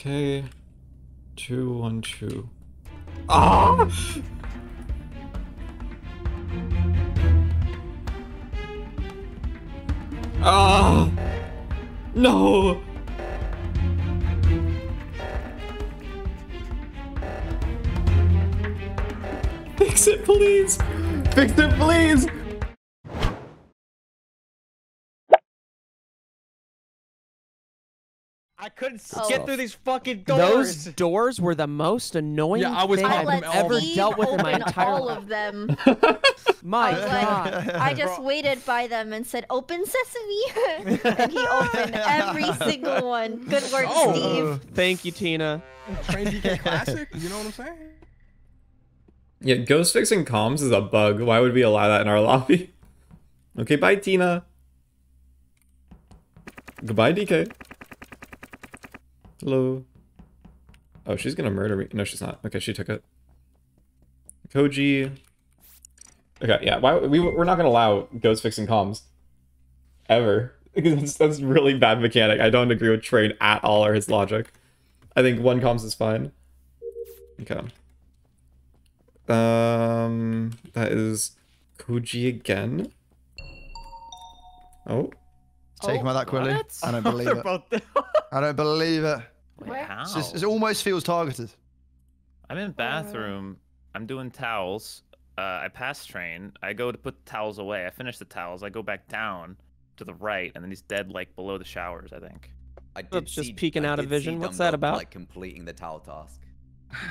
Okay. 2, 1, 2. Ah! Ah! No! Fix it, please! Fix it, please! I couldn't get through these fucking doors. Those doors were the most annoying thing I've ever dealt with in my entire life. All of them. My God. Like, I just waited by them and said, "Open sesame," and he opened every single one. Good work, Steve. Thank you, Tina. Train DK classic. You know what I'm saying? Yeah, ghost fixing comms is a bug. Why would we allow that in our lobby? Okay, bye, Tina. Goodbye, DK. Hello. Oh, she's gonna murder me. No, she's not. Okay, she took it. Koji. Okay, yeah. Why we're not gonna allow ghost fixing comms ever because that's really bad mechanic. I don't agree with Train at all or his logic. I think one comms is fine. Okay. That is Koji again. Oh. Take him out that quickly. I don't believe it. I don't believe it. Wait, how? It almost feels targeted. I'm in bathroom. I'm doing towels. I pass Train. I go to put the towels away. I finish the towels. I go back down to the right, and then he's dead, like below the showers. I think. I did just peeking out of vision. What's that about? Like completing the towel task.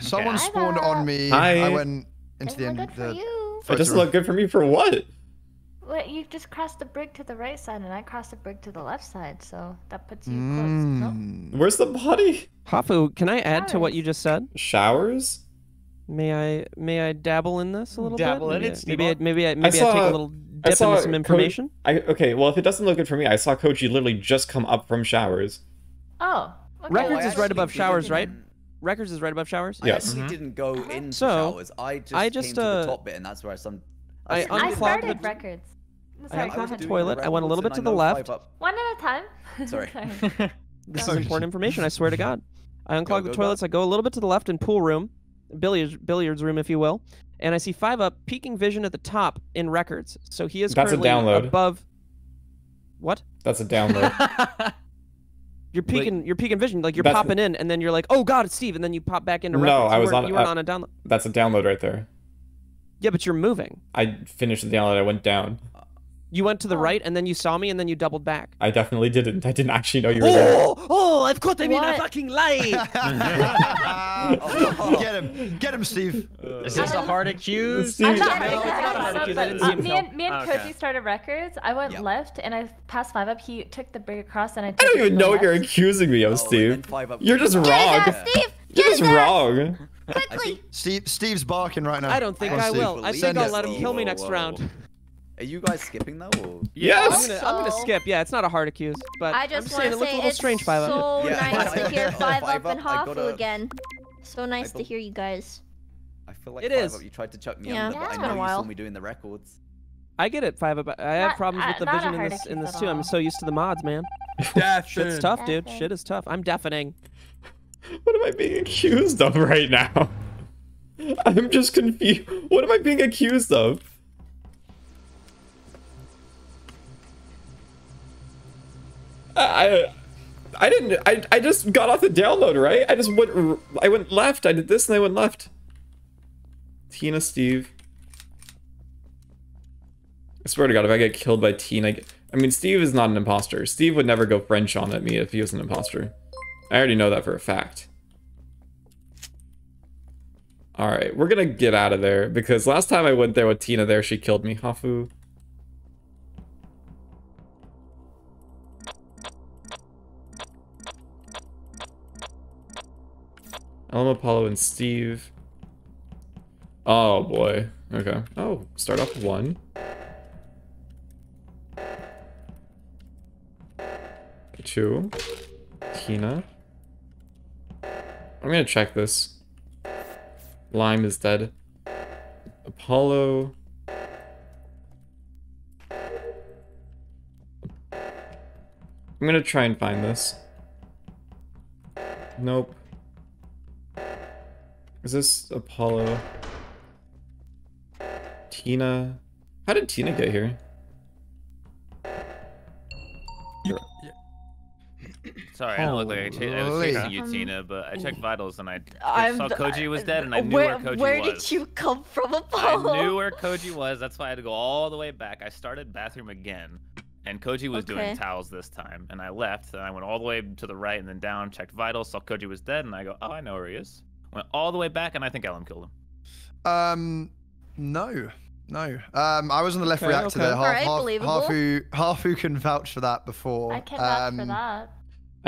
Someone spawned on me. I went into the end. It doesn't look good for me. For what? Well, you just crossed the brig to the right side, and I crossed the brig to the left side, so that puts you close. No? Where's the body? Hafu, can I add to what you just said? Showers? May I dabble in this a little bit? Maybe I take a little dip into some information. Okay, well, if it doesn't look good for me, I saw Koji literally just come up from showers. Oh. Okay. Records is right above showers, right? Records is right above showers. Yes. I actually didn't go into showers. I just came to the top bit, and that's where I started records. I unplugged the toilet. I went a little bit to the left. One at a time. Sorry. This is important information. I swear to God. I unclog the toilets. I go a little bit to the left in pool room, billiards room, if you will, and I see 5up peaking vision at the top in records. So he is currently above. What? That's a download. You're peaking vision. Like you're popping in, and then you're like, "Oh God, it's Steve," and then you pop back into records. No, I was on. You were on a download. That's a download right there. Yeah, but you're moving. I finished the download. I went down. You went to the right, and then you saw me, and then you doubled back. I definitely didn't. I didn't actually know you were there. Oh, I've caught him in a fucking lie. Get him. Get him, Steve. Is this a hard accuse? Me and Koji started records. I went left, and I passed 5up. He took the big cross, and I took I don't even know what you're accusing me of, Steve. You're just wrong. You're just wrong. Quickly. Steve's barking right now. I don't think I will. I think I'll let him kill me next round. Are you guys skipping though? Or... Yes. I'm gonna skip. Yeah, it's not a hard accuse, but I just want to say it's strange, so nice to hear 5up and Hafu again. So nice to hear you guys. I feel like it 5up, you tried to chuck me under, but I know you saw me doing the records. I get it, 5up. I have problems with the vision in this too. I'm so used to the mods, man. Shit's tough, dude. Shit is tough. I'm deafening. What am I being accused of right now? I'm just confused. What am I being accused of? I didn't. I just got off the download, right? I just went. I went left. I did this, and I went left. Tina, Steve. I swear to God, if I get killed by Tina, I mean, Steve is not an imposter. Steve would never go French on at me if he was an imposter. I already know that for a fact. All right, we're gonna get out of there because last time I went there with Tina, she killed me. Hafu. Alem, Apollo, and Steve. Oh boy. Okay. Oh, start off 1. Okay, 2. Tina. I'm gonna check this. Lime is dead. Apollo. I'm gonna try and find this. Nope. Is this Apollo? Tina? How did Tina get here? Sorry, I look like I was chasing you, Tina, but I checked vitals and I saw Koji was dead and I knew where Koji was. Where did you come from, Apollo? I knew where Koji was. That's why I had to go all the way back. I started bathroom again, and Koji was doing towels this time, and I left, and I went all the way to the right and then down, checked vitals, saw Koji was dead, and I go, oh, I know where he is. Went all the way back, and I think Alem killed him. No. I was on the left reactor there. Hafu can vouch for that before. I can vouch for that.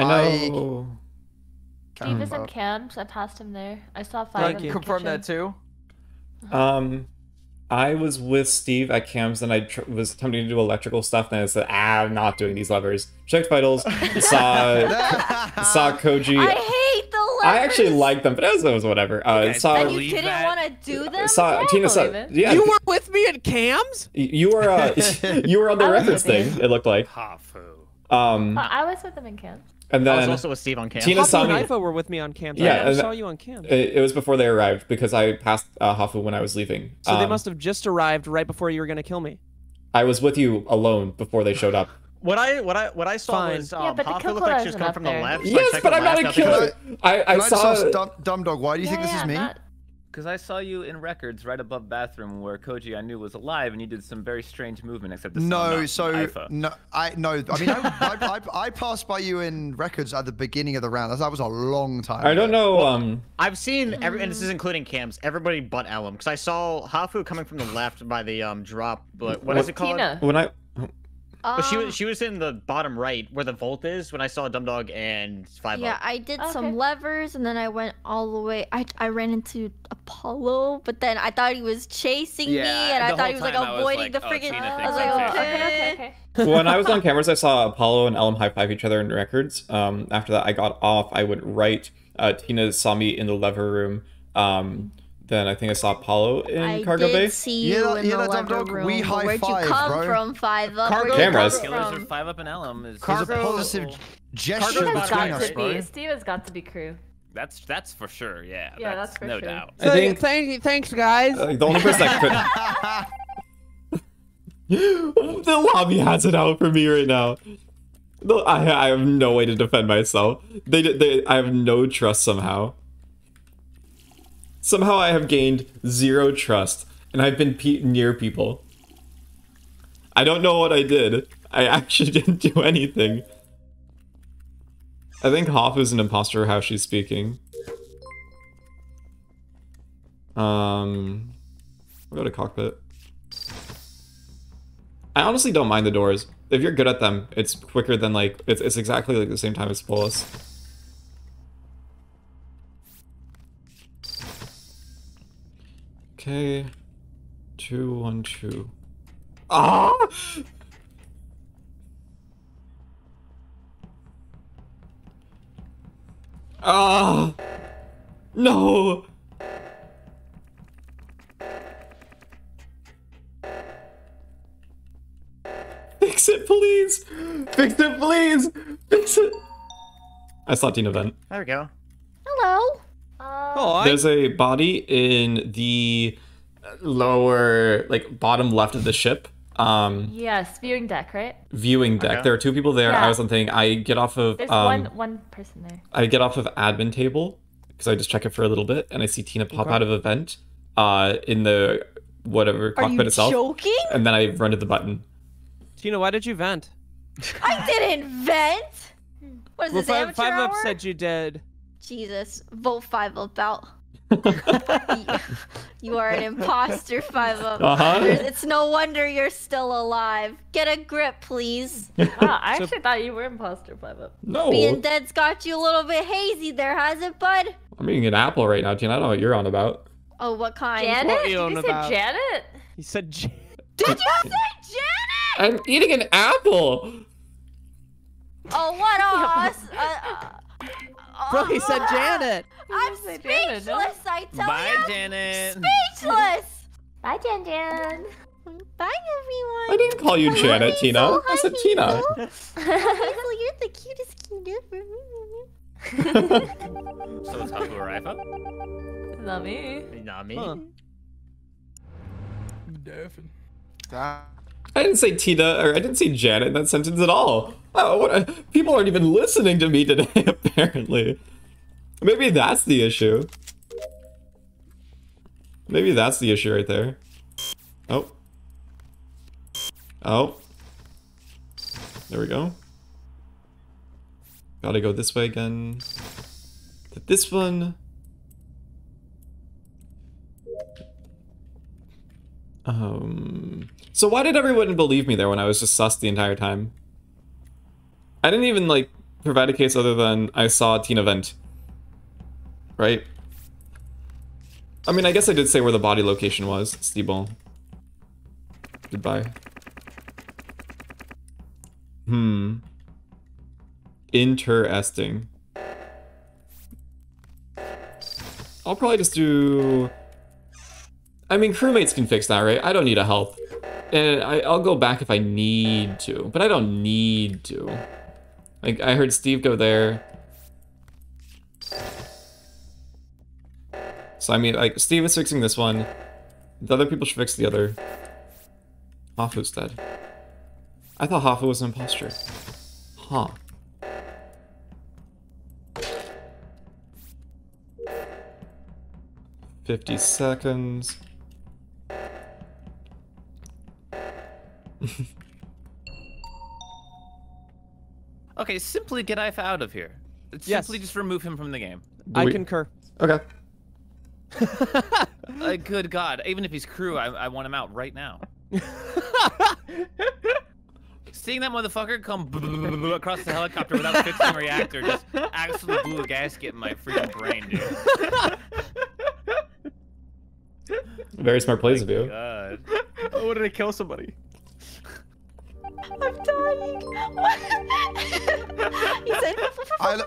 I know. Steve is in cams. I passed him there. I saw 5up. I can confirm that too. I was with Steve at cams, and I was attempting to do electrical stuff, and I said, ah, I'm not doing these levers. Checked vitals. saw Koji. I hate the levers. I actually liked them, but it was whatever. And you didn't want to do them? Yeah. You were with me at cams? You were you were on the reference thing, it looked like. I was with them in camps. And then I was also with Steve on camp. Tina saw me. Hafu were with me on camp. Yeah, I saw you on camp. It was before they arrived because I passed Hafu when I was leaving. So they must have just arrived right before you were going to kill me. I was with you alone before they showed up. What I saw was Hafu looked like she was coming from the left. Yes, but I'm not a killer. I saw DumbDog. Why do you think this is me? Because I saw you in records right above bathroom where Koji I knew was alive, and you did some very strange movement. Except this I passed by you in records at the beginning of the round. That was a long time. I don't know. I've seen and this is including cams. Everybody but Alem, because I saw Hafu coming from the left by the drop. But what is it called? Tina. But she was in the bottom right where the vault is when I saw DumbDog and 5up. Yeah, I did some levers and then I went all the way. I ran into Apollo, but then I thought he was chasing me and I thought he was like avoiding the freaking. I was like, okay. When I was on cameras, I saw Apollo and Alem high five each other in records. After that, I got off. I went right. Tina saw me in the lever room. Then I think I saw Apollo in cargo bay. I did see you in the lever room. We high-fived, bro. Where'd you come from, 5up? Cargo cameras. Killers are 5up and Alem. Is cargo. A positive gesture between us, bro. Steve has got to be crew. That's for sure. Yeah. Yeah, that's for sure. No doubt. I think, thanks, guys. The only person that could. The lobby has it out for me right now. I have no way to defend myself. I have no trust somehow. Somehow I have gained zero trust, and I've been near people. I don't know what I did. I actually didn't do anything. I think Hafu's an imposter, how she's speaking. We'll go to cockpit. I honestly don't mind the doors. If you're good at them, it's quicker than like, it's exactly like the same time as Polis. Okay, 2, 1, 2. Ah! Ah! No! Fix it, please! Fix it, please! Fix it! I saw Tina vent. There we go. Hello. There's a body in the lower, like, bottom left of the ship. Yes, viewing deck, right? Viewing deck. Okay. There are two people there. Yeah. I was on thing. I get off of... There's one person there. I get off of admin table, because I just check it for a little bit, and I see Tina pop out of a vent in the whatever cockpit itself. Are you joking? And then I run to the button. Tina, why did you vent? I didn't vent! What is this, amateur hour? 5up said you did. Jesus, vote 5up out. You are an imposter, 5up. It's no wonder you're still alive. Get a grip, please. Wow, I actually thought you were imposter, 5up. No. Being dead's got you a little bit hazy there, has it, bud? I'm eating an apple right now, Tina. I don't know what you're on about. Oh, what kind? Janet? What you said about? Janet? You said Janet. Did you say Janet? I'm eating an apple. Oh, what Bro, he said Janet. I'm speechless, Janet, no? I tell you. Bye, Janet. Speechless. Bye, Jan. Bye, everyone. I didn't call you Janet, Tina. I said Tina. Hazel, you're the cutest kid ever. So it's Hafu or 5up? Not me. Not me. Huh. I didn't say Tina, or I didn't say Janet in that sentence at all. Oh, what, people aren't even listening to me today, apparently. Maybe that's the issue. Maybe that's the issue right there. Oh. Oh. There we go. Gotta go this way again. To this one. So why did everyone believe me there when I was just sus the entire time? I didn't even, like, provide a case other than I saw Tina vent. Right? I mean, I guess I did say where the body location was. Steeball. Goodbye. Hmm. Interesting. I'll probably just do... I mean, crewmates can fix that, right? I don't need a help. And I'll go back if I need to. But I don't need to. Like, I heard Steve go there. So, I mean, like, Steve is fixing this one. The other people should fix the other. Hafu's dead. I thought Hafu was an imposter. Huh. Fifty seconds. Okay, simply get Ifa out of here. Yes. Simply just remove him from the game. I concur. Okay. Good God. Even if he's crew, I want him out right now. Seeing that motherfucker come across the helicopter without fixing the reactor just absolutely blew a gasket in my freaking brain, dude. Very smart plays of you. God. Oh, what did I kill somebody? I'm dying. He said, dude,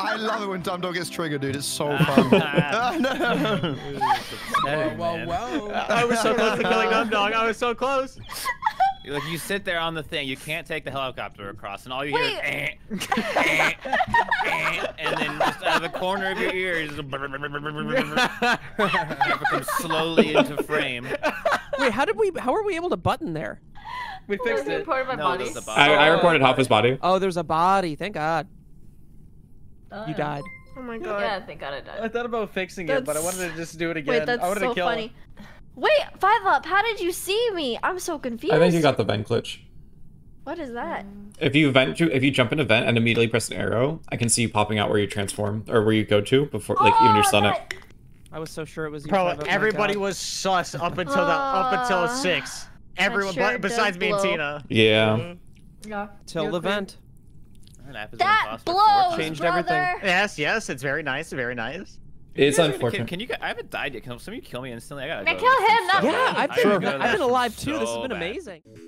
I love it when DumbDog gets triggered, dude. It's so fun. No. Whoa, whoa, whoa. I was so close to killing DumbDog. I was so close. Like, you sit there on the thing. You can't take the helicopter across, and all you hear is and then just out of the corner of your ears, it comes slowly into frame. Wait, how were we able to button there? We fixed it. I reported Hafu's body. Oh, there's a body. Thank God. You died. Oh my God. Yeah, thank God I died. I thought about fixing it, but I wanted to just do it again. Wait, that's so funny. Wait, 5up, how did you see me? I'm so confused. I think you got the vent glitch. What is that? If you jump in a vent and immediately press an arrow, I can see you popping out where you transform or where you go to before, like even your stun up. I was so sure it was you. Bro, everybody was sus up until up until 6. Everyone besides me and Tina. Yeah. Mm-hmm. Yeah. Till the vent. That blows, changed everything. Yes, yes, it's very nice, very nice. It's unfortunate. Can you? I haven't died yet. Can somebody kill me instantly? I gotta go. Kill him. Not me. Yeah, I've been alive too. This has been amazing.